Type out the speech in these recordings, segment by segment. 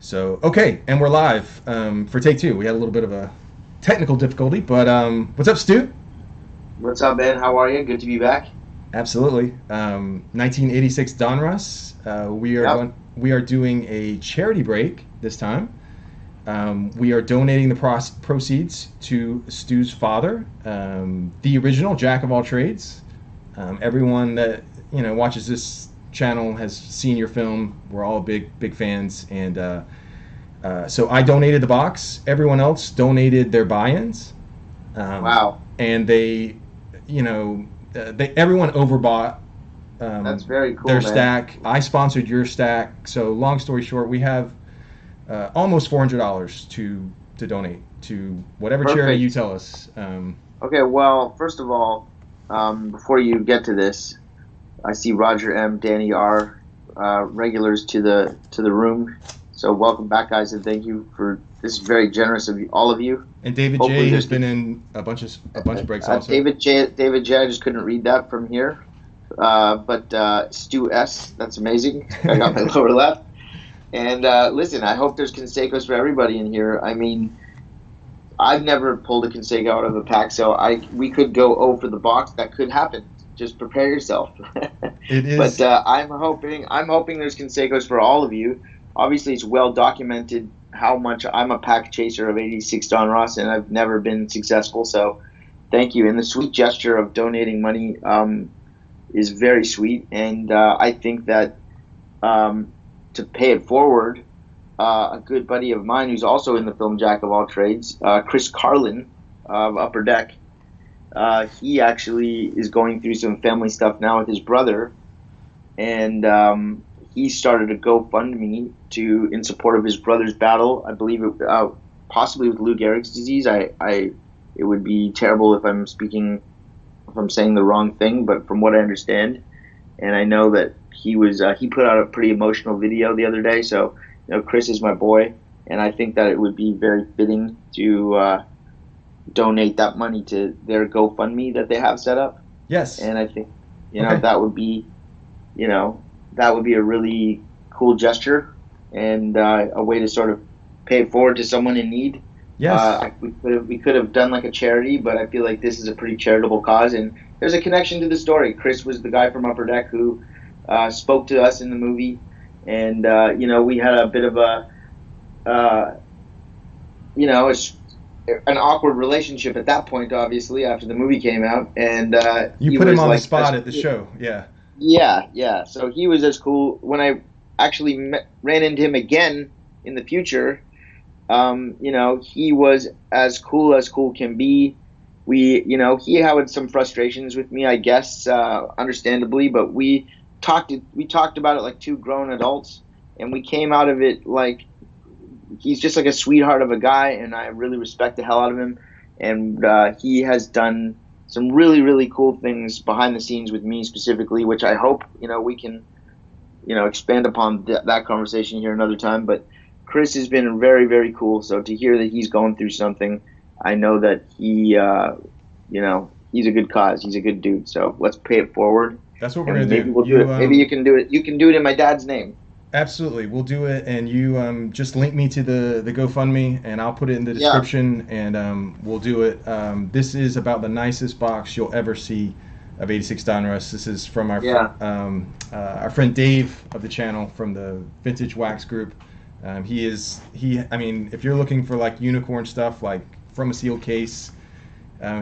So, okay, and we're live for take two. We had a little bit of a technical difficulty, but what's up, Stu? What's up, Ben? How are you? Good to be back. Absolutely. 1986 Donruss. We are doing a charity break this time. We are donating the proceeds to Stu's father, the original Jack of All Trades. Everyone that watches this channel has seen your film. We're all big fans, and so I donated the box. Everyone else donated their buy-ins. Wow! And they, everyone overbought. That's very cool. Their stack. I sponsored your stack. So long story short, we have almost $400 to donate to whatever charity you tell us. Okay. Well, first of all, before you get to this, I see Roger M, Danny R, regulars to the room. So welcome back, guys, and thank you for this. Is very generous of you, all of you. And David Hopefully J has been in a bunch of breaks also. David J, I just couldn't read that from here. But Stu S, that's amazing. I got my lower left. And listen, I hope there's Consecos for everybody in here. I mean, I've never pulled a Canseco out of a pack, so we could go over the box. That could happen. Just prepare yourself. It is. But I'm hoping there's Consecos for all of you. Obviously, it's well documented how much I'm a pack chaser of 86 Donruss, and I've never been successful. So, thank you. And the sweet gesture of donating money is very sweet. And I think that to pay it forward, a good buddy of mine who's also in the film Jack of All Trades, Chris Carlin of Upper Deck, he actually is going through some family stuff now with his brother, and he started a GoFundMe in support of his brother's battle. I believe it, possibly with Lou Gehrig's disease. It would be terrible if I'm saying the wrong thing, but from what I understand, and I know that he put out a pretty emotional video the other day. So, Chris is my boy, and I think that it would be very fitting to donate that money to their GoFundMe that they have set up. Yes. And I think, that would be, that would be a really cool gesture and a way to sort of pay it forward to someone in need. Yes. We could have done like a charity, but I feel like this is a pretty charitable cause, and there's a connection to the story. Chris was the guy from Upper Deck who spoke to us in the movie. And, we had a bit of an awkward relationship at that point, obviously, after the movie came out. And you put him on the spot at the show, yeah. Yeah. So he was as cool. When I actually ran into him again in the future, he was as cool can be. We, he had some frustrations with me, I guess, understandably, but we talked about it like two grown adults, and we came out of it like he's just like a sweetheart of a guy, and I really respect the hell out of him. And he has done some really, really cool things behind the scenes with me specifically, which I hope we can expand upon that conversation here another time. But Chris has been very, very cool, so to hear that he's going through something, I know that he he's a good cause, he's a good dude, so let's pay it forward. That's what we're going to do. Maybe you can do it. You can do it in my dad's name. Absolutely. We'll do it. And you just link me to the GoFundMe, and I'll put it in the description, and we'll do it. This is about the nicest box you'll ever see of 86 Donruss. This is from our friend Dave of the channel from the Vintage Wax Group. If you're looking for like unicorn stuff, like from a sealed case,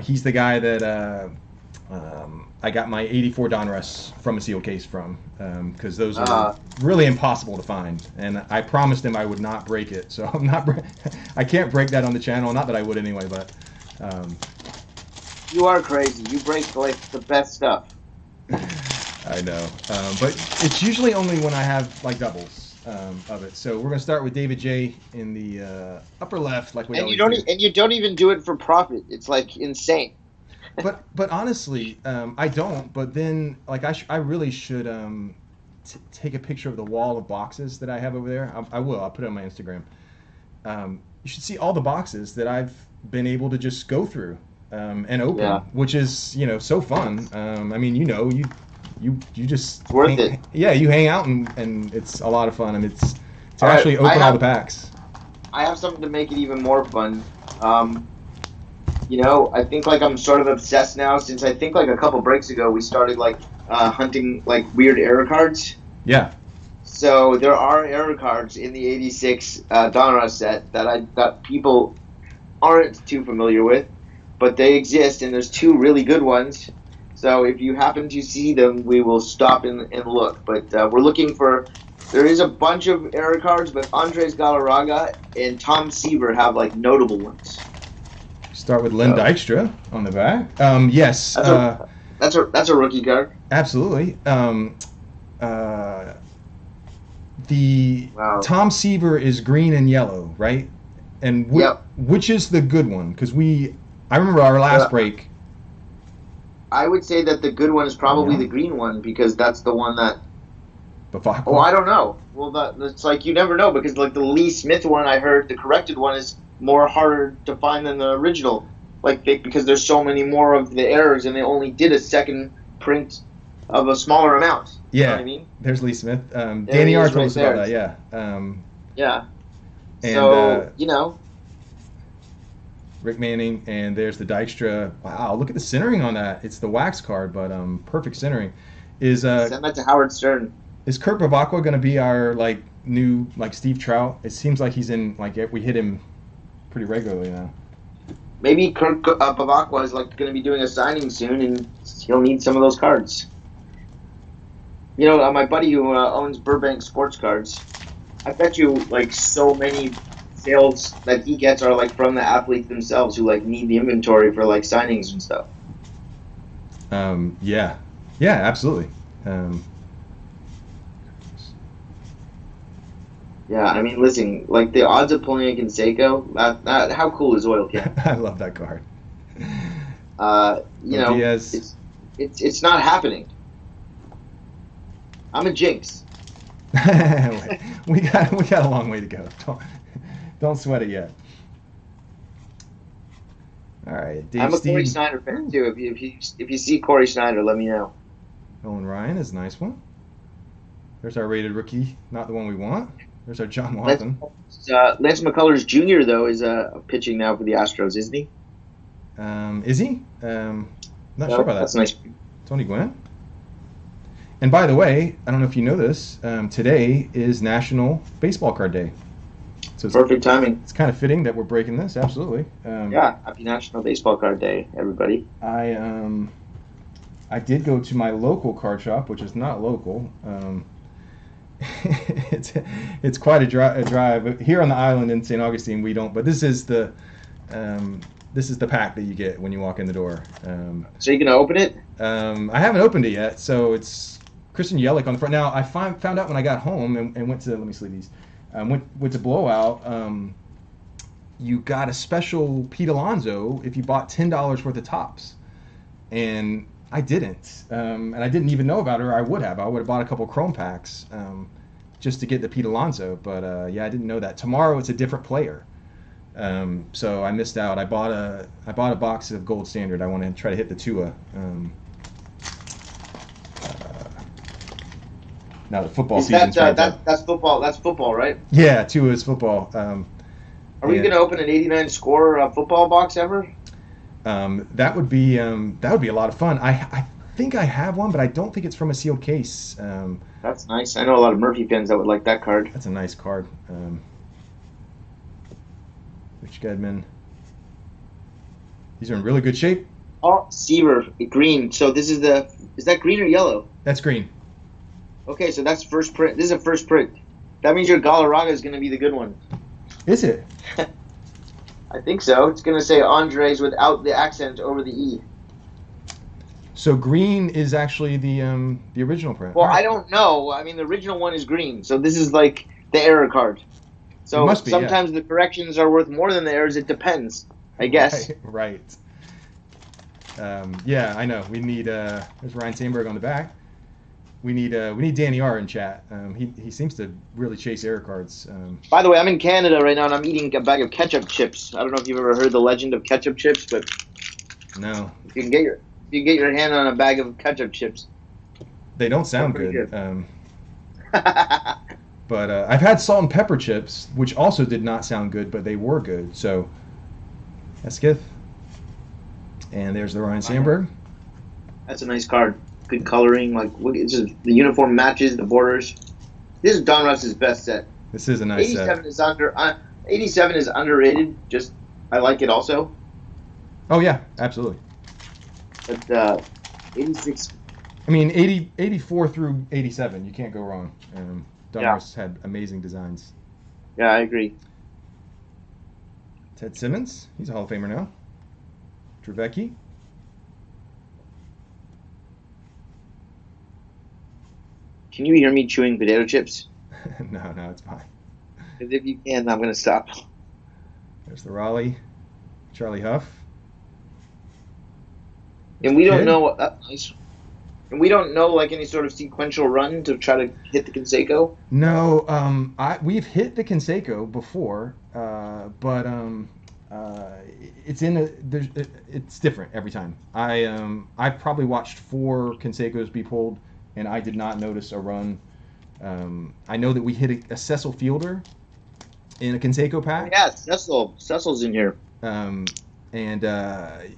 he's the guy that I got my 84 Donruss from a sealed case from, because those are really impossible to find, and I promised him I would not break it, so I'm not. I can't break that on the channel. Not that I would anyway, but you are crazy. You break like the best stuff. I know, but it's usually only when I have like doubles of it. So we're gonna start with David J in the upper left, like we. And you don't even do it for profit. It's like insane. But honestly, I don't. But then, like, I really should take a picture of the wall of boxes that I have over there. I will. I'll put it on my Instagram. You should see all the boxes that I've been able to just go through and open, which is so fun. You just worth it. Yeah, you hang out and it's a lot of fun. I mean, it's So actually open all the packs. I have something to make it even more fun. You know, I think like I'm sort of obsessed now since I think like a couple breaks ago we started like hunting like weird error cards. Yeah. So there are error cards in the 86 Donruss set that people aren't too familiar with, but they exist, and there's two really good ones. So if you happen to see them, we will stop and look. But we're looking for – there is a bunch of error cards, but Andres Galarraga and Tom Seaver have, like, notable ones. Start with Lynn Dykstra on the back. Yes. That's a rookie card. Absolutely. Tom Seaver is green and yellow, right? And which is the good one? Because I remember our last break. I would say that the good one is probably the green one, because that's the one that... Bevacqua. Oh, I don't know. Well, it's like you never know, because like the Lee Smith one, I heard the corrected one is more harder to find than the original, like because there's so many more of the errors, and they only did a second print of a smaller amount. Yeah, you know what I mean? There's Lee Smith. Danny R told us about that, yeah. And, you know... Rick Manning, and there's the Dykstra. Wow, look at the centering on that. It's the wax card, but perfect centering. Is send that to Howard Stern. Is Kirk Bevacqua going to be our like new like Steve Trout? It seems like he's in like we hit him pretty regularly now. Maybe Kirk Bevacqua is like going to be doing a signing soon, and he'll need some of those cards. You know, my buddy who owns Burbank Sports Cards, I bet you like so many sales that he gets are like from the athletes themselves who like need the inventory for like signings and stuff. Yeah, absolutely. Yeah, I mean, listen, like the odds of pulling a Canseco, how cool is Oil Can? I love that card. You know, it's not happening. I'm a jinx. we got a long way to go. Don't sweat it yet. All right. Dave, I'm a Corey Snyder fan too. If you see Corey Snyder, let me know. Nolan Ryan is a nice one. There's our rated rookie, not the one we want. There's our John Watson. Lance McCullers Jr. though is pitching now for the Astros, isn't he? Is he? Not sure about that. That's nice. Tony Gwynn. And by the way, I don't know if you know this. Today is National Baseball Card Day. So perfect timing. It's kind of fitting that we're breaking this. Absolutely. Happy National Baseball Card Day, everybody. I did go to my local card shop, which is not local. It's quite a drive here on the island in St. Augustine. We don't, but this is the pack that you get when you walk in the door. So you gonna open it? I haven't opened it yet. So it's Christian Yelich on the front. Now I found out when I got home and went to let me see these. Went to Blowout, you got a special Pete Alonso if you bought $10 worth of tops. And I didn't. And I didn't even know about it, or I would have. I would have bought a couple Chrome packs just to get the Pete Alonso. But, I didn't know that. Tomorrow it's a different player. So I missed out. I bought a box of Gold Standard. I want to try to hit the Tua. Now the football season. That's football. That's football, right? Yeah, Tua is football. Are we going to open an 89 score football box ever? That would be a lot of fun. I think I have one, but I don't think it's from a sealed case. That's nice. I know a lot of Murphy fans that would like that card. That's a nice card. Rich Gedman. These are in really good shape. Oh, Seaver green. So this is is that green or yellow? That's green. Okay, so that's first print. This is a first print. That means your Galarraga is going to be the good one. Is it? I think so. It's going to say Andres without the accent over the E. So green is actually the original print. Well, right. I don't know. I mean, the original one is green. So this is like the error card. So it must be, sometimes the corrections are worth more than the errors. It depends, I guess. Right. Yeah, I know. We need there's Ryan Sandberg on the back. We need Danny R in chat. He seems to really chase error cards. By the way, I'm in Canada right now, and I'm eating a bag of ketchup chips. I don't know if you've ever heard the legend of ketchup chips, but no. If you can get your hand on a bag of ketchup chips, they don't sound good. But I've had salt and pepper chips, which also did not sound good, but they were good. So that's Skiff. And there's the Ryan Sandberg. That's a nice card. Good coloring. Like look, it's just, the uniform matches, the borders. This is Donruss's best set. This is a nice 87 set. 87 is underrated. Just I like it also. Oh, yeah, absolutely. But 86. I mean, 84 through 87, you can't go wrong. Donruss had amazing designs. Yeah, I agree. Ted Simmons, he's a Hall of Famer now. Trevecki. Can you hear me chewing potato chips? No, it's fine. If you can, I'm going to stop. There's the Raleigh. Charlie Huff. And we don't know. And we don't know like any sort of sequential run to try to hit the Canseco. No, we've hit the Canseco before, but it's in a. It's different every time. I probably watched 4 Consecos be pulled, and I did not notice a run. I know that we hit a Cecil Fielder in a Canseco pack. Yeah, Cecil's in here. And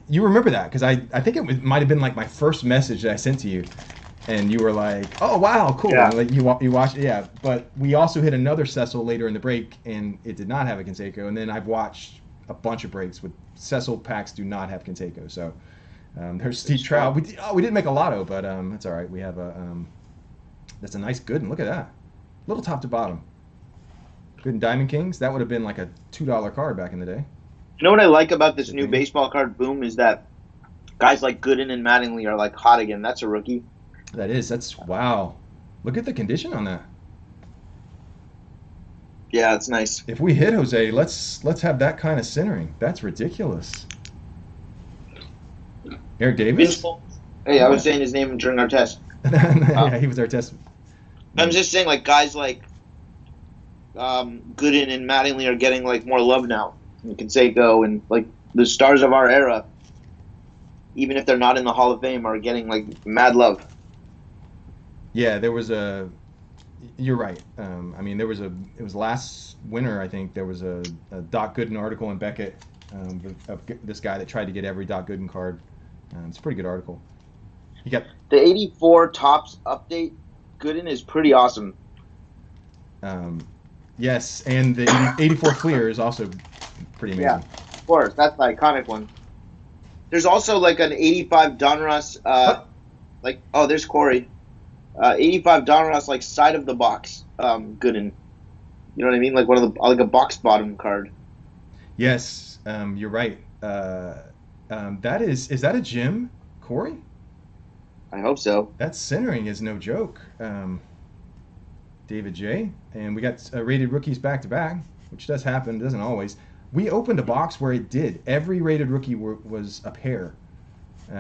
you remember that because I think it might have been like my first message that I sent to you, and you were like, "Oh wow, cool!" Yeah. Like you watched it, yeah. But we also hit another Cecil later in the break, and it did not have a Canseco. And then I've watched a bunch of breaks with Cecil packs do not have Canseco. So there's Steve Trout. We didn't make a lotto, but that's all right. We have a that's a nice good, and look at that, little top to bottom. Good in Diamond Kings. That would have been like a $2 card back in the day. You know what I like about this new baseball card boom is that guys like Gooden and Mattingly are like hot again. That's a rookie. That is. That's wow. Look at the condition on that. Yeah, it's nice. If we hit Jose, let's have that kind of centering. That's ridiculous. Eric Davis. Hey, I was saying his name during our test. Yeah, he was our test. I'm just saying, like guys like Gooden and Mattingly are getting like more love now. And Canseco and like the stars of our era, even if they're not in the Hall of Fame, are getting like mad love. Yeah, there was a. You're right. I mean, there was a. It was last winter, I think. There was a Doc Gooden article in Beckett of this guy that tried to get every Doc Gooden card. It's a pretty good article. You got the 84 Topps update. Gooden is pretty awesome. Yes, and the 84 Fleer is also. Pretty amazing. Yeah, of course. That's the iconic one. There's also like an 85 Donruss, like, oh, there's Corey. 85 Donruss, like, side of the box, Gooden. You know what I mean? Like one of the, like a box bottom card. Yes, you're right. That is that a gym, Corey? I hope so. That centering is no joke. David J. And we got rated rookies back to back, which does happen, doesn't always. We opened a box where it did. Every rated rookie was a pair.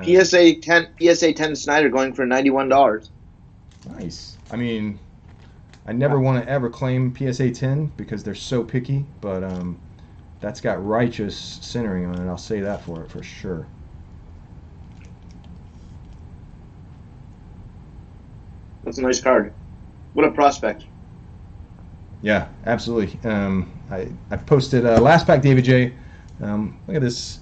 PSA 10 Snyder going for $91. Nice. I mean, I never want to ever claim PSA 10 because they're so picky, but that's got righteous centering on it. I'll say that for it for sure. That's a nice card. What a prospect. Yeah, absolutely. I posted last pack, David J. Look at this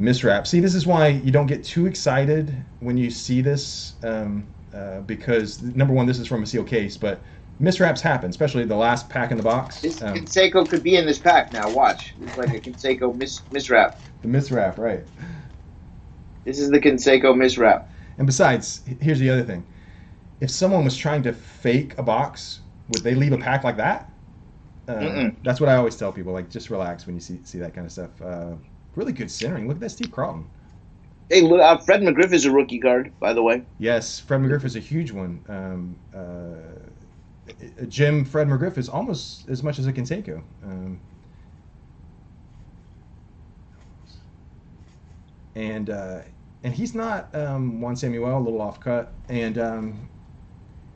miswrap. See, this is why you don't get too excited when you see this because, number one, this is from a sealed case, but miswraps happen, especially the last pack in the box. This Canseco could be in this pack now. Watch. It's like a Canseco miswrap. The miswrap, right. This is the Canseco miswrap. And besides, here's the other thing. If someone was trying to fake a box, would they leave a pack like that? That's what I always tell people. Like, just relax when you see that kind of stuff. Really good centering. Look at that, Steve Carlton. Hey, Fred McGriff is a rookie card, by the way. Yes, Fred McGriff is a huge one. Jim, Fred McGriff is almost as much as a Canseco. And he's not Juan Samuel, a little off cut, and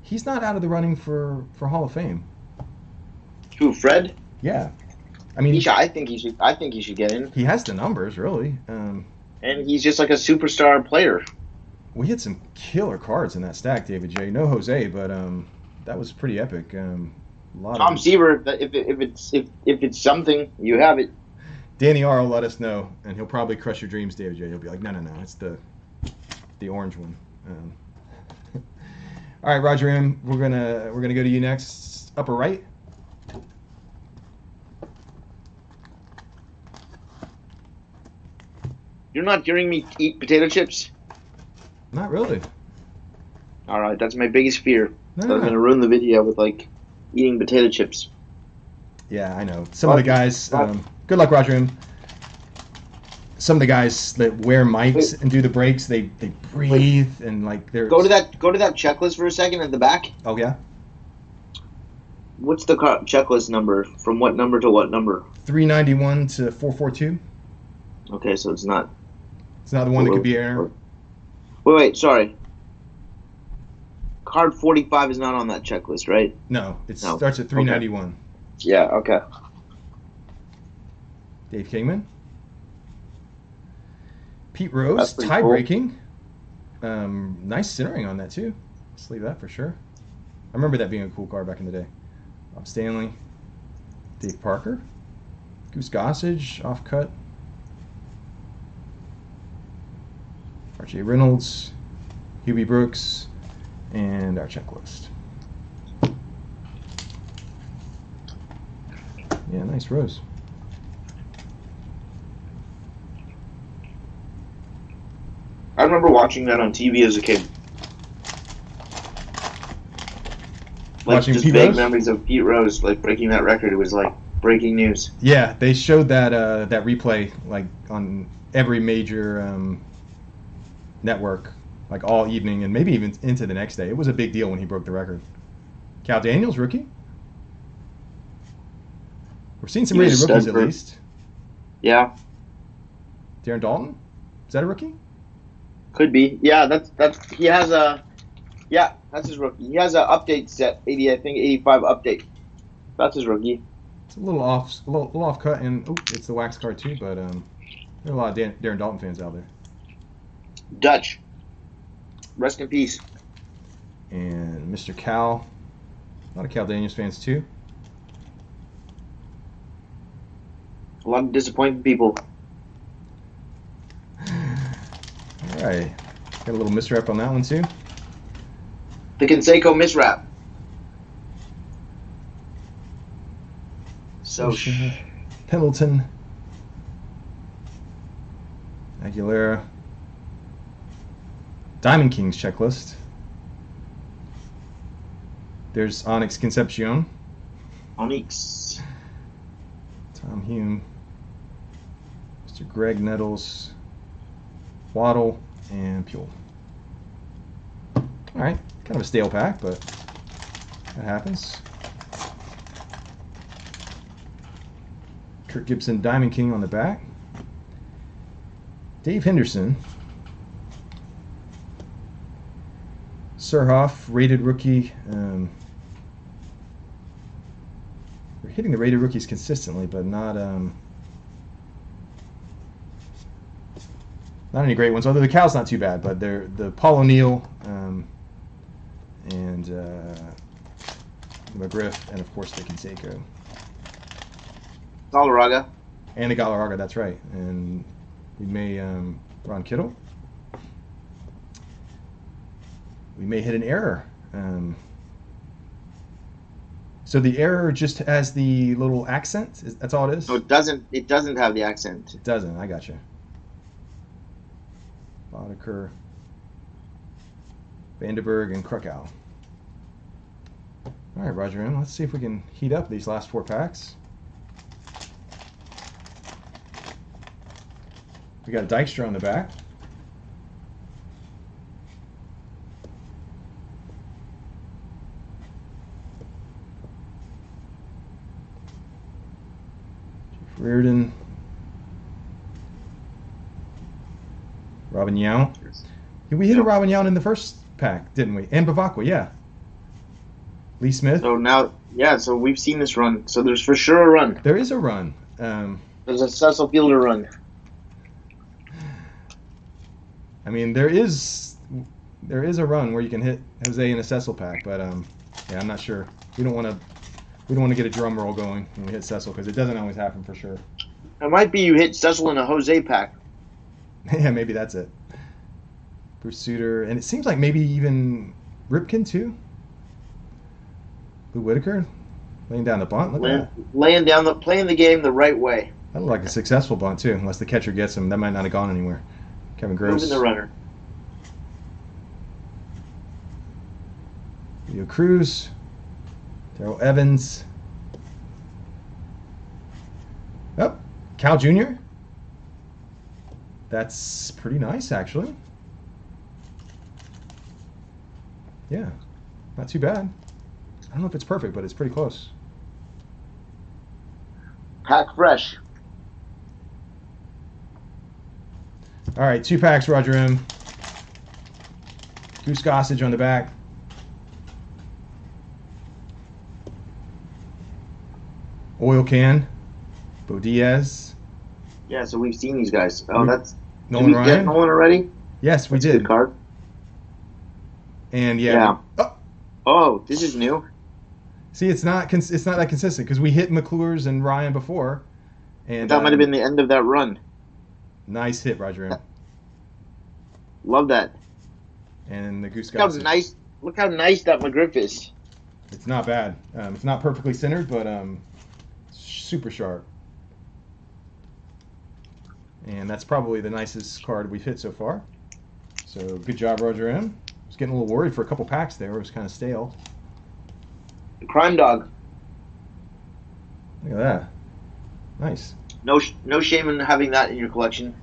he's not out of the running for Hall of Fame. Who, Fred? Yeah, I mean, I think he should get in. He has the numbers, really. And he's just like a superstar player. We had some killer cards in that stack, David J. No Jose, but that was pretty epic. Tom Seaver, if it's something, you have it. Danny R will let us know, and he'll probably crush your dreams, David J. He'll be like, no, it's the orange one. All right, Roger M. We're gonna go to you next, upper right. You're not hearing me eat potato chips? Not really. All right, that's my biggest fear. No, so I'm gonna ruin the video with like eating potato chips. Yeah, I know. Some of the guys. Good luck, Roger M. Some of the guys that wear mics and do the breaks, they breathe and like they're. Go to that checklist for a second at the back. Oh yeah. What's the checklist number? From what number to what number? 391 to 442. Okay, so it's not. It's not the one that could be error. Wait, sorry. Card 45 is not on that checklist, right? No, it starts at 391. Okay. Yeah. Okay. Dave Kingman. Pete Rose, tie-breaking. Cool. Nice centering on that, too. Let's leave that for sure. I remember that being a cool car back in the day. Bob Stanley, Dave Parker, Goose Gossage, off-cut. R.J. Reynolds, Hubie Brooks, and our checklist. Yeah, nice Rose. I remember watching that on TV as a kid. Like, watching just Pete vague Rose? Memories of Pete Rose, like breaking that record. It was like breaking news. Yeah, they showed that that replay like on every major network, like all evening and maybe even into the next day. It was a big deal when he broke the record. Cal Daniels, rookie. We're seeing some rated rookies at least. Yeah. Darren Dalton, is that a rookie? Could be, yeah. That's he has a, yeah. That's his rookie. He has an update set 80, I think 85 update. That's his rookie. It's a little off cut, and oh, it's the wax card too. But there are a lot of Darren Dalton fans out there. Dutch, rest in peace. And Mr. Cal, a lot of Cal Daniels fans too. A lot of disappointed people. All right, got a little misrap on that one too. The Canseco misrap. So Pendleton, Aguilera, Diamond Kings checklist. There's Onyx Concepcion. Onyx. Tom Hume. Mr. Greg Nettles. Waddle. And Puel. All right, kind of a stale pack, but that happens. Kirk Gibson, Diamond King on the back. Dave Henderson. Surhoff, rated rookie. We're hitting the rated rookies consistently, but not any great ones, although the Cal's not too bad, but they're the Paul O'Neill and McGriff, and of course the Canseco. Galarraga. And the Galarraga, that's right. And we may Ron Kittle. We may hit an error. So the error just has the little accent. That's all it is. No, it doesn't have the accent. It doesn't. I got you. Boddicker, Vandenberg, and Krakow. All right, Roger M. Let's see if we can heat up these last four packs. We got Dykstra on the back. Jeff Reardon. Robin Yount. We hit a Robin Yount in the first pack, didn't we? And Bevacqua, yeah. Lee Smith. So now, yeah, so we've seen this run. So there's for sure a run. There is a run. There's a Cecil Fielder run. I mean, there is a run where you can hit Jose in a Cecil pack, but yeah, I'm not sure. We don't want to we don't want to get a drum roll going when we hit Cecil, because it doesn't always happen for sure. It might be you hit Cecil in a Jose pack. Yeah, maybe that's it. Bruce Sutter, and it seems like maybe even Ripken too. Lou Whitaker laying down the bunt. Look at that. Laying down the, playing the game the right way. That looked like a successful bunt too, unless the catcher gets him. That might not have gone anywhere. Kevin Gross moving the runner. Leo Cruz, Darrell Evans. Oh, Cal Jr. That's pretty nice, actually. Yeah, not too bad. I don't know if it's perfect, but it's pretty close. Pack fresh. All right, two packs, Roger M. Goose Gossage on the back. Oil Can, Bo Diaz. Yeah, so we've seen these guys. Oh, that's Nolan Ryan. Did we get Nolan already? Yes, we did. Good card. And yeah. Oh, this is new. See, it's not that consistent because we hit McClure's and Ryan before, and that might have been the end of that run. Nice hit, Roger M. Love that. And the Goose Gossage. Look how nice that McGriff is. It's not bad. It's not perfectly centered, but super sharp. And that's probably the nicest card we've hit so far. So good job, Roger M. I was getting a little worried for a couple packs there. It was kind of stale. The Crime Dog. Look at that. Nice. No shame in having that in your collection.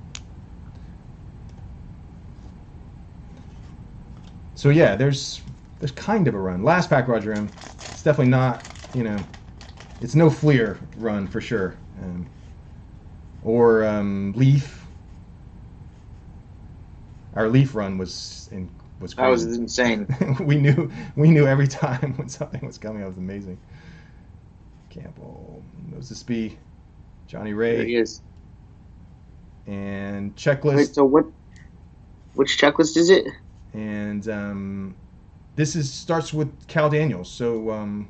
So yeah, there's kind of a run. Last pack, Roger M. It's definitely not, you know, it's no Fleer run for sure. Leaf. Our Leaf run was crazy. That was insane. we knew every time when something was coming up. It was amazing. Campbell, Moses B, Johnny Ray. There he is. And checklist. Wait, so which checklist is it? And this starts with Cal Daniels. So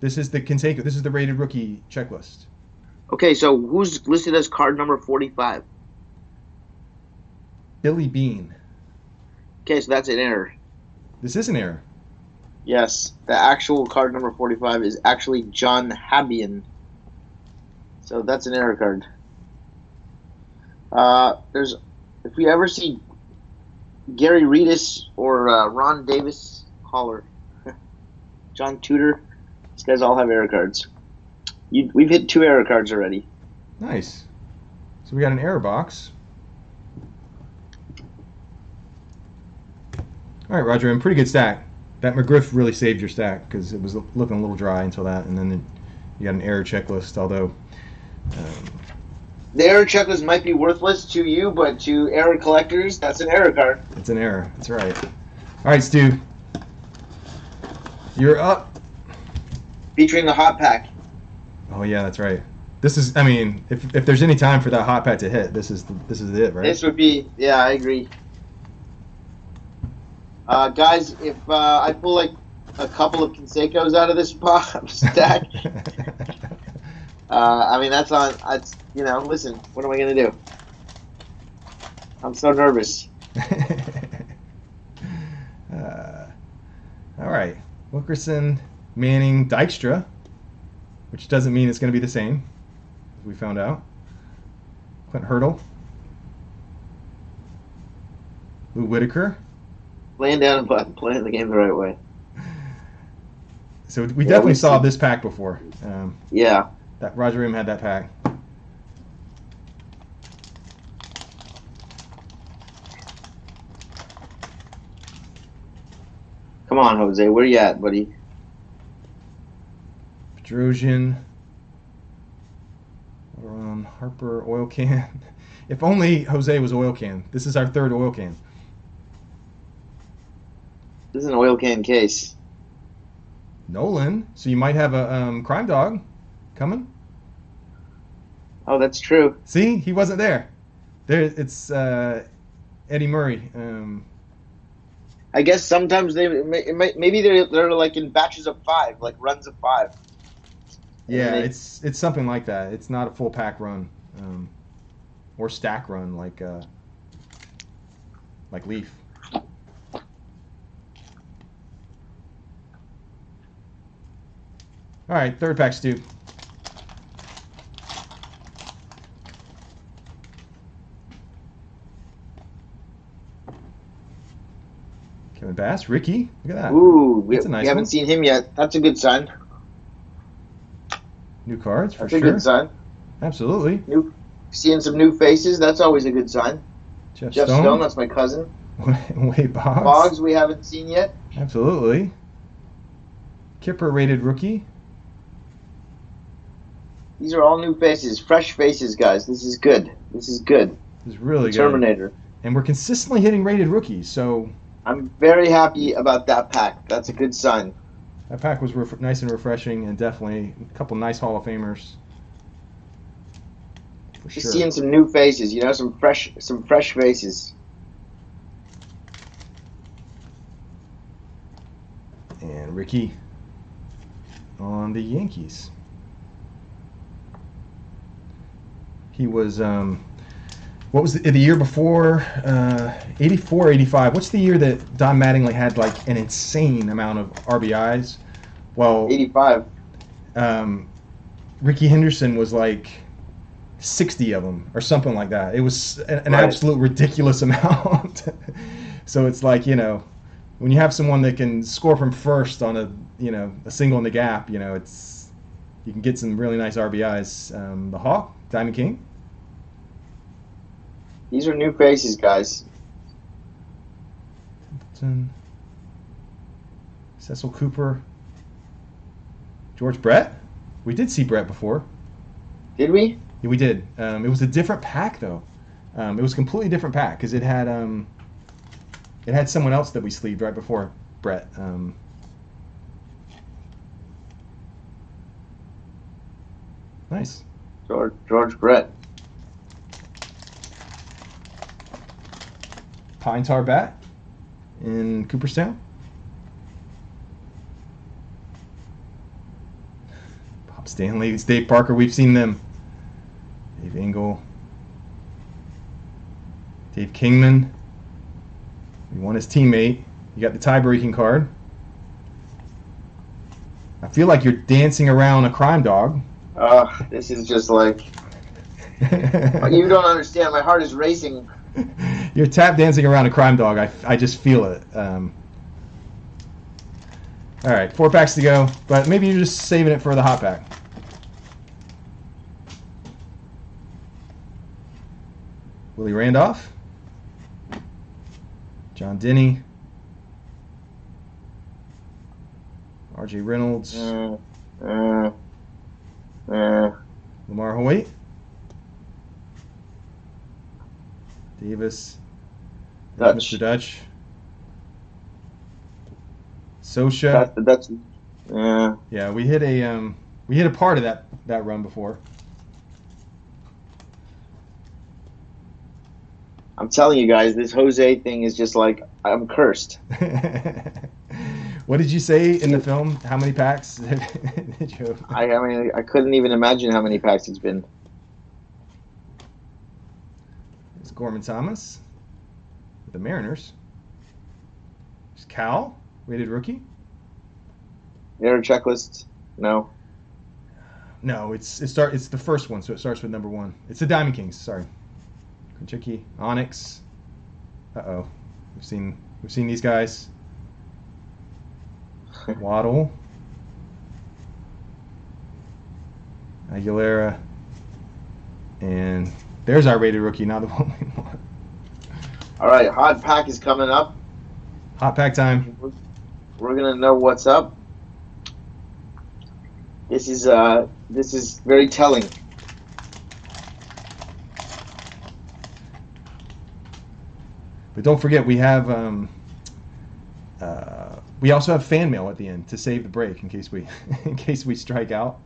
this is the Canseco. This is the rated rookie checklist. Okay, so who's listed as card number 45? Billy Bean. Okay, so that's an error. This is an error. Yes, the actual card number 45 is actually John Habian. So that's an error card. If we ever see Gary Reedus or Ron Davis, holler. John Tudor, these guys all have error cards. We've hit two error cards already. Nice. So we got an error box. All right, Roger, and pretty good stack. That McGriff really saved your stack because it was looking a little dry until that, and then you got an error checklist, although... the error checklist might be worthless to you, but to error collectors, that's an error card. It's an error. That's right. All right, Stu. You're up. Featuring the hot pack. Oh yeah, that's right. This is, I mean, if there's any time for that hot pack to hit, this is it, right? This would be, yeah, I agree. Guys, if I pull like a couple of Cansecos out of this stack, I mean that's on. You know, listen, what am I gonna do? I'm so nervous. All right, Wilkerson, Manning, Dykstra. Which doesn't mean it's going to be the same, as we found out. Clint Hurdle. Lou Whitaker. Playing down and button, playing the game the right way. So we definitely saw this pack before. Yeah. That Roger M had that pack. Come on, Jose. Where you at, buddy? Drosian, Harper, Oil Can. If only Jose was Oil Can. This is our third Oil Can. This is an Oil Can case. Nolan, so you might have a Crime Dog coming. Oh, that's true. See, he wasn't there. It's Eddie Murray. I guess sometimes maybe they're like in batches of 5, like runs of 5. Yeah, it's something like that. It's not a full pack run or stack run like Leaf. All right, third pack, Stu. Kevin Bass, Ricky, look at that. Ooh, that's a nice we haven't one. Seen him yet. That's a good sign. New cards, for sure. That's a good sign. Absolutely. Seeing some new faces, that's always a good sign. Jeff Stone, that's my cousin. Wade Boggs. Boggs we haven't seen yet. Absolutely. Kipper rated rookie. These are all new faces, fresh faces, guys. This is good. This is good. This is really good. Terminator. And we're consistently hitting rated rookies, so I'm very happy about that pack. That's a good sign. That pack was nice and refreshing, and definitely a couple nice Hall of Famers. Just seeing some new faces, you know, some fresh faces. And Ricky on the Yankees. He was, what was the year before, 84, 85? What's the year that Don Mattingly had like an insane amount of RBIs? Well, 85. Ricky Henderson was like 60 of them or something like that. It was an absolute ridiculous amount. So it's like, you know, when you have someone that can score from first on a single in the gap, you know, it's, you can get some really nice RBIs. The Hawk, Diamond King. These are new faces, guys. Cecil Cooper, George Brett. We did see Brett before. Did we? Yeah, we did. It was a different pack though. It was a completely different pack because it had. It had someone else that we sleeved right before Brett. Nice. George Brett. Pine Tar Bat in Cooperstown. Bob Stanley. It's Dave Parker. We've seen them. Dave Engel. Dave Kingman. He won his teammate. You got the tie-breaking card. I feel like you're dancing around a crime dog. This is just like... You don't understand. My heart is racing. You're tap dancing around a crime dog. I just feel it. All right, 4 packs to go. But maybe you're just saving it for the hot pack. Willie Randolph. John Denny, R.J. Reynolds, Lamar Hoyt, Davis, Dutch. Mr. Dutch, Sosha. That's yeah, we hit a part of that run before. I'm telling you guys, this Jose thing is just like, I'm cursed. What did you say in the film? How many packs did you open? I mean, I couldn't even imagine how many packs it's been. It's Gorman Thomas, the Mariners. It's Cal, rated rookie. Error checklist? No. No, it's the first one, so it starts with number 1. It's the Diamond Kings, sorry. Kentucky, Onyx. Uh-oh. We've seen these guys. Waddle. Aguilera. And there's our rated rookie, not the one we want. All right, hot pack is coming up. Hot pack time. We're going to know what's up. This is very telling. But don't forget, we have we also have fan mail at the end to save the break in case we strike out.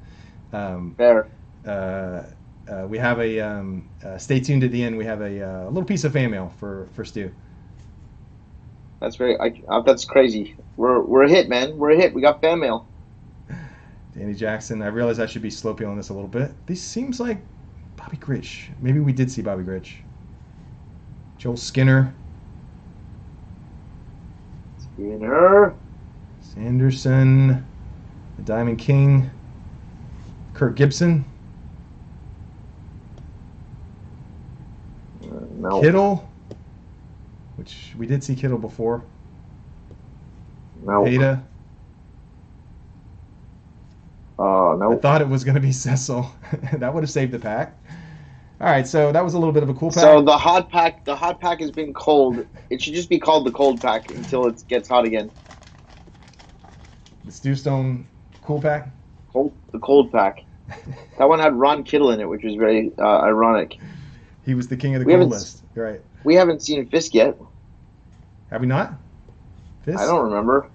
Fair. We have a stay tuned at the end. We have a little piece of fan mail for Stu. That's very that's crazy. We're a hit, man. We're a hit. We got fan mail. Danny Jackson. I realize I should be sloping on this a little bit. This seems like Bobby Gritch. Maybe we did see Bobby Gritch. Joel Skinner. Skinner. Sanderson. The Diamond King. Kirk Gibson. No. Kittle. Which we did see Kittle before. No. Ada. No. I thought it was going to be Cecil. That would have saved the pack. All right, so that was a little bit of a cool pack. So the hot pack has been cold. It should just be called the cold pack until it gets hot again. The Stewstone cool pack? The cold pack. That one had Ron Kittle in it, which was very ironic. He was the king of the cold list. Right. We haven't seen Fisk yet. Have we not? Fisk? I don't remember.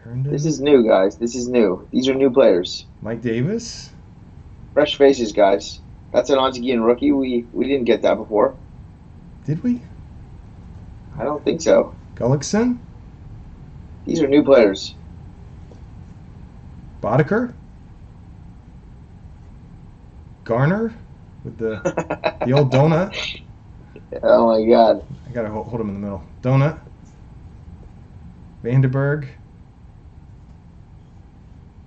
Herndon? This is new, guys. This is new. These are new players. Mike Davis? Fresh faces, guys. That's an Ontagian rookie. We didn't get that before. Did we? I don't think so. Gullickson? These are new players. Boddicker? Garner? With the old donut. Oh, my God. I got to hold him in the middle. Donut. Vandenberg.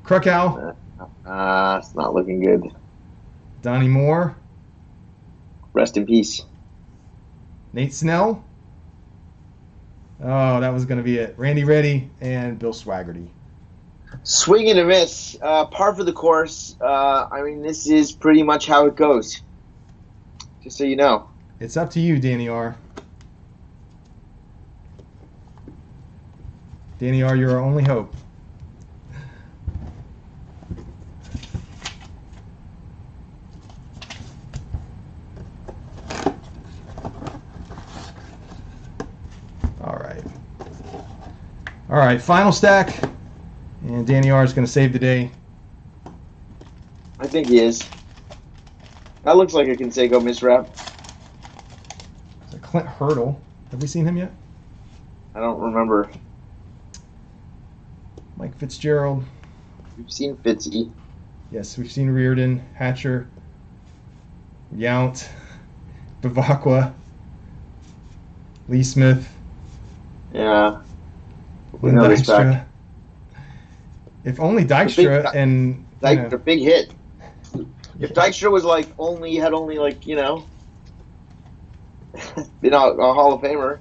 Krakow. It's not looking good. Donnie Moore. Rest in peace. Nate Snell. Oh, that was going to be it. Randy Reddy and Bill Swaggerty. Swing and a miss. Par for the course. I mean, this is pretty much how it goes. Just so you know. It's up to you, Danny R. Danny R, you're our only hope. All right, final stack, and Danny R is going to save the day. I think he is. That looks like a Canseco miswrap. It's a Clint Hurdle. Have we seen him yet? I don't remember. Mike Fitzgerald. We've seen Fitzy. Yes, we've seen Reardon, Hatcher, Yount, Bevacqua, Lee Smith. Yeah. Lynn Dykstra. If only Dykstra and the big hit. If Dykstra was like only been a Hall of Famer.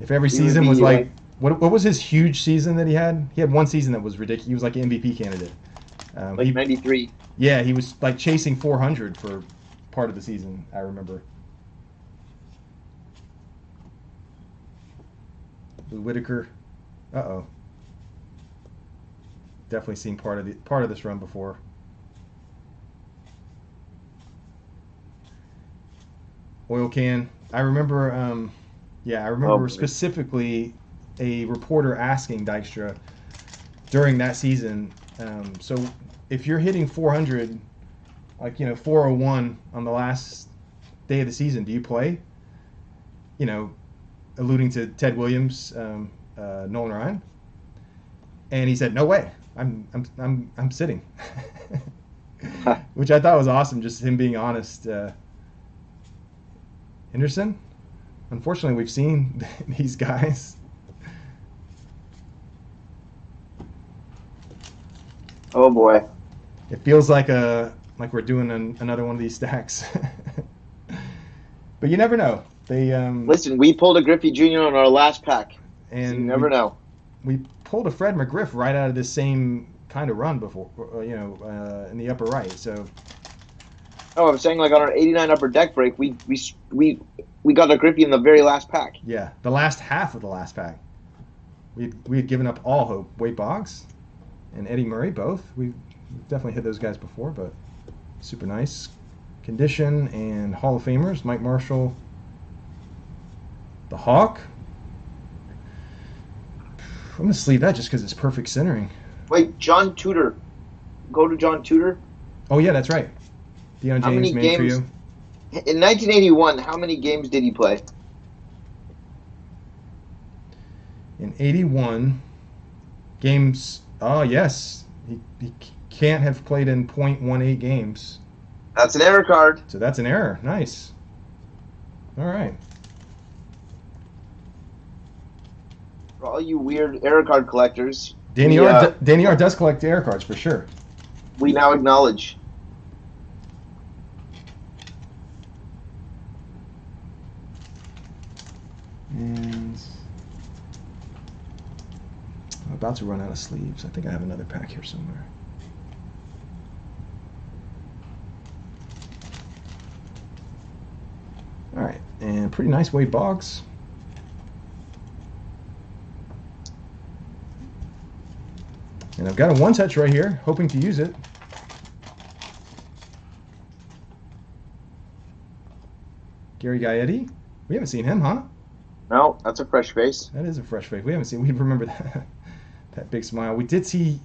If every season was like what was his huge season that he had? He had one season that was ridiculous. He was like an MVP candidate. Like 93. Yeah, he was like chasing 400 for part of the season. I remember. Lou Whitaker. Uh-oh. Definitely seen part of this run before. Oil Can. I remember specifically a reporter asking Dykstra during that season, so if you're hitting 400, 401 on the last day of the season, do you play? Alluding to Ted Williams, Nolan Ryan, and he said, "No way, I'm sitting," which I thought was awesome, just him being honest. Henderson, unfortunately, we've seen these guys. Oh boy, it feels like we're doing another one of these stacks, but you never know. They listen. We pulled a Griffey Jr. on our last pack. And you never know. We pulled a Fred McGriff right out of this same kind of run before, in the upper right. So. Oh, I'm saying like on our '89 Upper Deck break, we got a Griffey in the very last pack. Yeah, the last half of the last pack. We had given up all hope. Wade Boggs, and Eddie Murray both. We've definitely hit those guys before, but super nice condition and Hall of Famers. Mike Marshall. The Hawk. I'm going to sleeve that just because it's perfect centering. Wait, John Tudor. Go to John Tudor. Oh, yeah, that's right. Deion James, man for you. In 1981, how many games did he play? In 81, games. Oh, yes. He can't have played in .18 games. That's an error card. So that's an error. Nice. All right. For all you weird error card collectors, Danny R does collect error cards for sure. We now acknowledge. And I'm about to run out of sleeves. I think I have another pack here somewhere. All right, and pretty nice Wade Boggs. And I've got a one-touch right here, hoping to use it. Gary Gaetti. We haven't seen him, huh? No, that's a fresh face. That is a fresh face. We haven't seen. We remember that that big smile. We did see.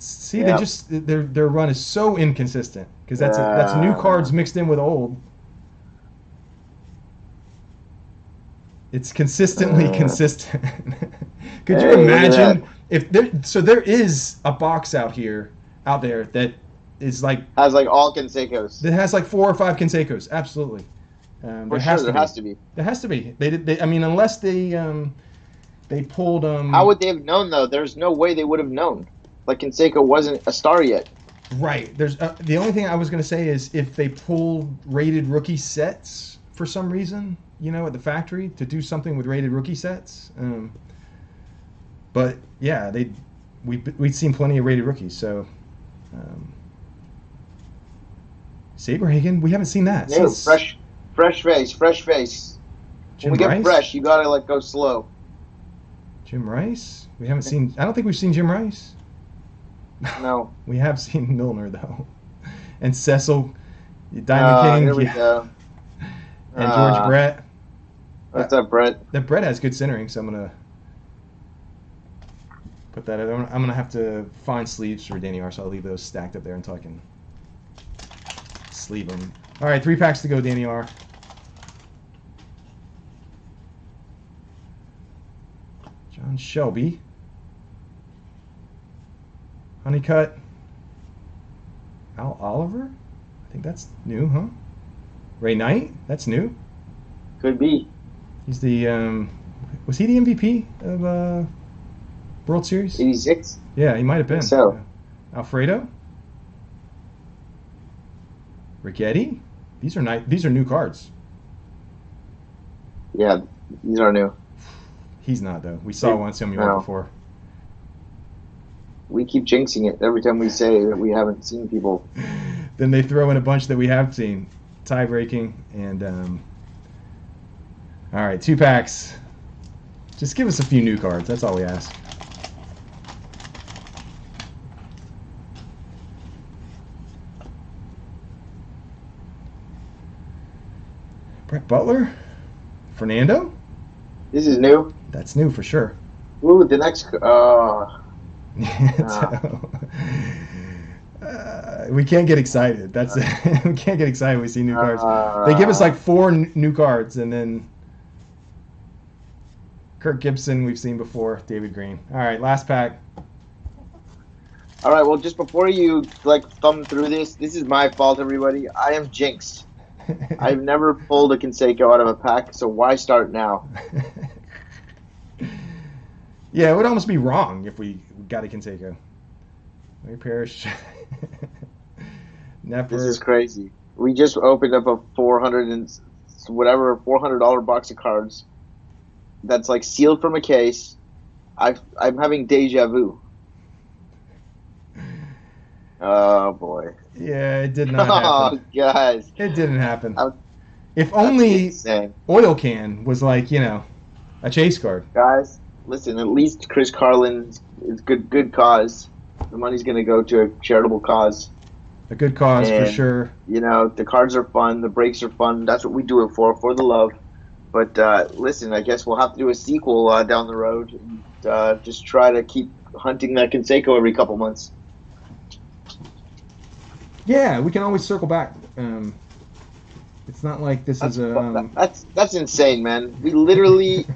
See, yeah. They just their run is so inconsistent because that's new cards mixed in with old. It's consistently consistent. Could you imagine if there? So there is a box out there that is like has like all Cansecos. That has like 4 or 5 Cansecos. Absolutely. There has to be. There has to be. They I mean, unless they pulled. How would they have known though? There's no way they would have known. Like Canseco wasn't a star yet. Right. There's the only thing I was gonna say is if they pulled rated rookie sets for some reason, you know, at the factory to do something with rated rookie sets. But yeah, we'd seen plenty of rated rookies. So. Saberhagen, we haven't seen that. Yeah, since, fresh. Fresh face, fresh face. Jim when we Rice? Get fresh, you gotta like go slow. Jim Rice? We haven't seen. I don't think we've seen Jim Rice. No. We have seen Milner though, and Cecil, Diamond King. There we go. And George Brett. What's up, Brett? That Brett has good centering, so I'm gonna put that. I'm gonna have to find sleeves for Danny R, so I'll leave those stacked up there until I can sleeve them. All right, 3 packs to go, Danny R. John Shelby. Honeycutt. Al Oliver? I think that's new, huh? Ray Knight? That's new. Could be. He's the, was he the MVP of World Series? 86? Yeah, he might have been. I think so. Alfredo? Rigetti? These are nice. These are new cards. Yeah, these are new. He's not though. We saw one Samuel before. We keep jinxing it every time we say that we haven't seen people. Then they throw in a bunch that we have seen. Tie breaking and all right, 2 packs. Just give us a few new cards. That's all we ask. Brett Butler? Fernando? This is new. That's new for sure. Ooh, the next... we can't get excited. That's it. We can't get excited when we see new cards. They give us like 4 new cards, and then... Kirk Gibson we've seen before. David Green. All right, last pack. All right, well, just before you like thumb through this, this is my fault, everybody. I am jinxed. I've never pulled a Canseco out of a pack, so why start now? Yeah, it would almost be wrong if we got a Canseco. Larry Parrish. Never. This is crazy. We just opened up a $400 box of cards that's like sealed from a case. I'm having deja vu. Oh boy. Yeah, it did not happen. Oh, guys. It didn't happen. If only Oil Can was like, you know, a chase card. Guys, listen, at least Chris Carlin is good cause. The money's going to go to a charitable cause. A good cause, and, for sure. You know, the cards are fun. The breaks are fun. That's what we do it for the love. But listen, I guess we'll have to do a sequel down the road and just try to keep hunting that Canseco every couple months. Yeah, we can always circle back. It's not like that's a... that's insane, man. We literally...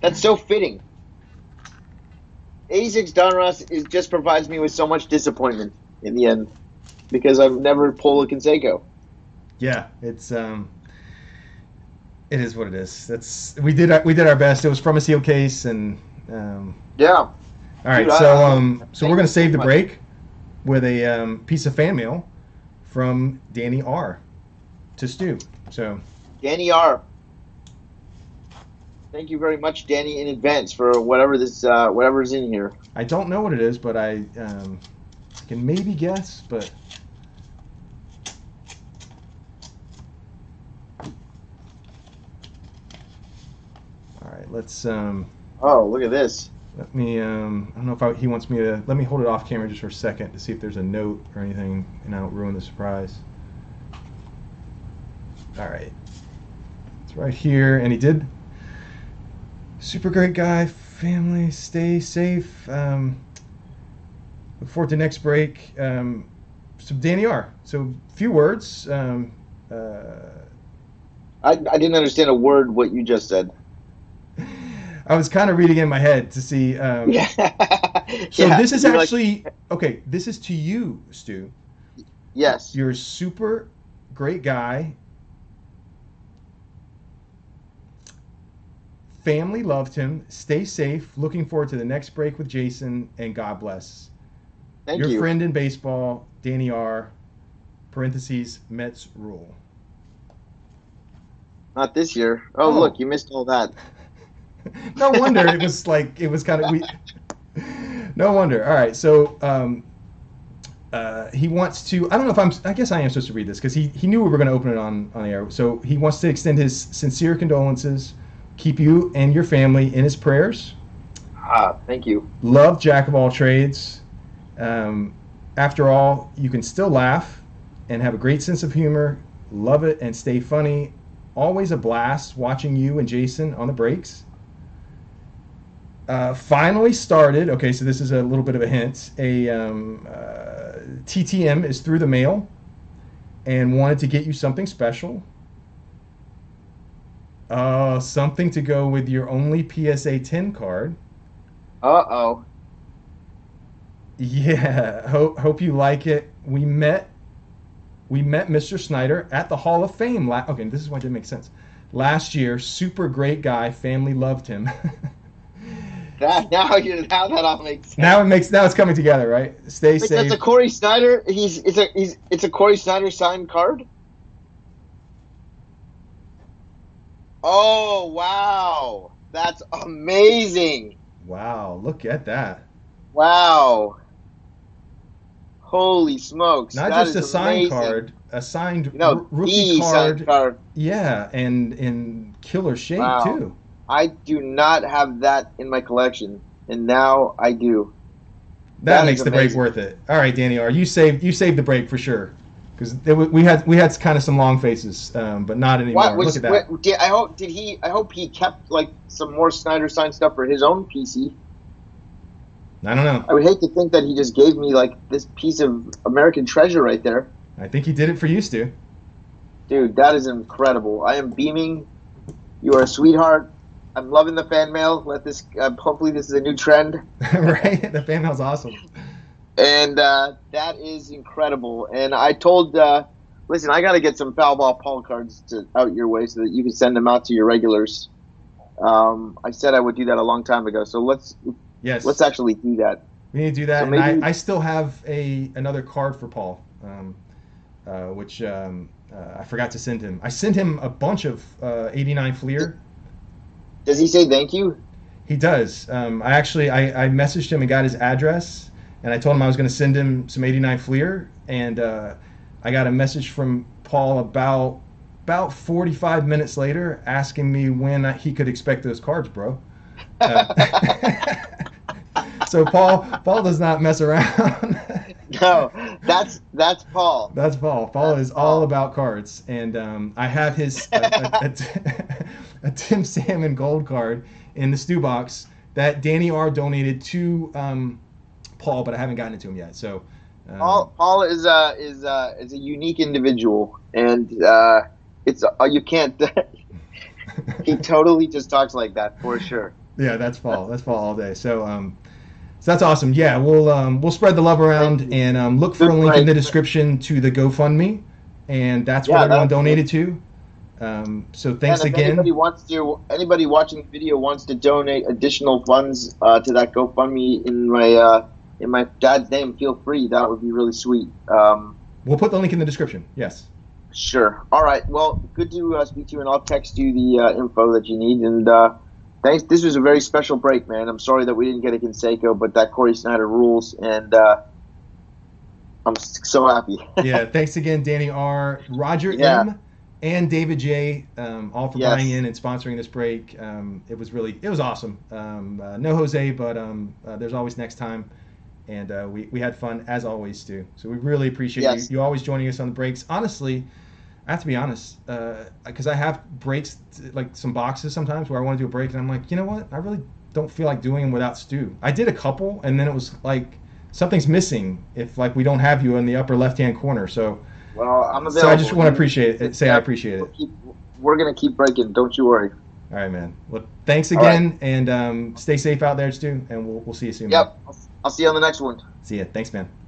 That's so fitting. Azek's Donruss is just provides me with so much disappointment in the end because I've never pulled a Canseco. Yeah, it's it is what it is. That's we did our best. It was from a sealed case, and yeah. All right, dude, so we're going to save the break with a piece of fan mail from Danny R. to Stu. So, Danny R. Thank you very much, Danny, in advance for whatever this whatever's in here. I don't know what it is, but I can maybe guess, but all right, let's oh, look at this. Let me, I don't know if he wants me to, let me hold it off camera just for a second to see if there's a note or anything and I don't ruin the surprise. All right. It's right here, and he did. Super great guy, family, stay safe. Look forward to next break. So Danny R. So few words. I didn't understand a word what you just said. I was kind of reading in my head to see. Yeah. So yeah. This is you're actually, like, okay, this is to you, Stu. Yes. You're a super great guy. Family loved him. Stay safe. Looking forward to the next break with Jason, and God bless. Thank you. Your friend in baseball, Danny R. (parentheses, Mets rule). Not this year. Oh, look, you missed all that. No wonder it was like it was kind of we. No wonder. All right, so he wants to. I don't know if I'm. I guess I am supposed to read this because he knew we were going to open it on the air. So he wants to extend his sincere condolences, keep you and your family in his prayers. Thank you. Love Jack of All Trades. After all, you can still laugh and have a great sense of humor. Love it and stay funny. Always a blast watching you and Jason on the breaks. Finally started, okay, so this is a little bit of a hint, a TTM is through the mail and wanted to get you something special. Something to go with your only PSA 10 card. Uh-oh. Yeah, hope you like it. We met Mr. Snyder at the Hall of Fame. Okay, this is why it didn't make sense. Last year, super great guy, family loved him. Now that all makes sense. Now it's coming together, right? Stay safe. That's a Corey Snyder. It's a Corey Snyder signed card. Oh wow, that's amazing! Wow, look at that! Wow, holy smokes! Not just a signed card, a signed rookie card. Yeah, and in killer shape too. I do not have that in my collection, and now I do. That makes the break worth it. All right, Danny R., you saved the break for sure, because we had kind of some long faces, but not anymore. Look at that. I hope he kept like some more Snyder signed stuff for his own PC. I don't know. I would hate to think that he just gave me like this piece of American treasure right there. I think he did it for you, Stu. Dude, that is incredible. I am beaming. You are a sweetheart. I'm loving the fan mail. Hopefully this is a new trend. Right? The fan mail's awesome. And that is incredible. And I told, listen, I got to get some foul ball Paul cards out your way so that you can send them out to your regulars. I said I would do that a long time ago. So let's actually do that. We need to do that. So and I still have another card for Paul, which I forgot to send him. I sent him a bunch of 89 Fleer. Does he say thank you? He does. I messaged him and got his address, and I told him I was going to send him some 89 Fleer, and I got a message from Paul about 45 minutes later asking me when he could expect those cards, bro. So Paul does not mess around. No, that's Paul. That's Paul. Paul is all about cards, and I have his a Tim Salmon gold card in the Stew box that Danny R donated to Paul, but I haven't gotten it to him yet. So Paul is a unique individual, and it's you can't. He totally just talks like that for sure. Yeah, that's Paul. That's Paul all day. So So that's awesome. Yeah, we'll spread the love around and look for a link in the description to the GoFundMe, and that's what everyone donated to. So thanks again. Anybody watching the video wants to donate additional funds to that GoFundMe in my dad's name, feel free. That would be really sweet. We'll put the link in the description. Yes. Sure. All right. Well, good to speak to you, and I'll text you the info that you need. And thanks. This was a very special break, man. I'm sorry that we didn't get a Canseco, but that Corey Snyder rules, and I'm so happy. Yeah. Thanks again, Danny R, Roger M, and David J, all for buying in and sponsoring this break. It was awesome. No Jose, but there's always next time. And we had fun, as always, Stu. So we really appreciate you always joining us on the breaks. Honestly, I have to be honest, because I have breaks, like some boxes sometimes where I want to do a break. And I'm like, you know what? I really don't feel like doing them without Stu. I did a couple, and then it was like something's missing if like we don't have you in the upper left-hand corner. So, well, I'm available. So I just want to appreciate it, say I appreciate it. We're going to keep breaking. Don't you worry. All right, man. Well, thanks again. Right. And stay safe out there, Stu. And we'll see you soon. Yep. Man. I'll see you on the next one. See ya. Thanks, man.